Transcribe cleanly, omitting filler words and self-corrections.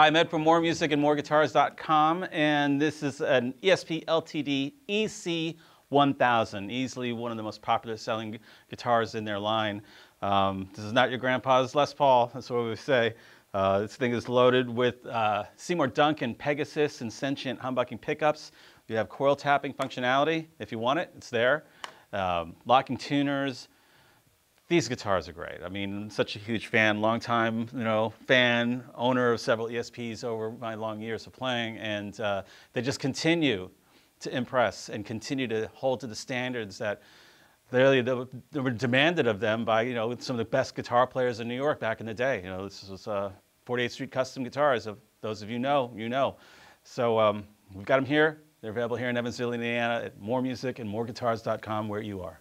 Hi, I'm Ed from moremusicandmoreguitars.com, and this is an ESP LTD EC-1000, easily one of the most popular selling guitars in their line. This is not your grandpa's Les Paul, that's what we say. This thing is loaded with Seymour Duncan, Pegasus, and Sentient humbucking pickups. You have coil tapping functionality. If you want it, it's there. Locking tuners. These guitars are great. I mean, I'm such a huge fan, long-time, fan, owner of several ESPs over my long years of playing, and they just continue to impress and continue to hold to the standards that really they were demanded of them by some of the best guitar players in New York back in the day. This was 48th Street Custom Guitars. If those of you know, you know. So we've got them here. They're available here in Evansville, Indiana, at moremusicandmoreguitars.com, where you are.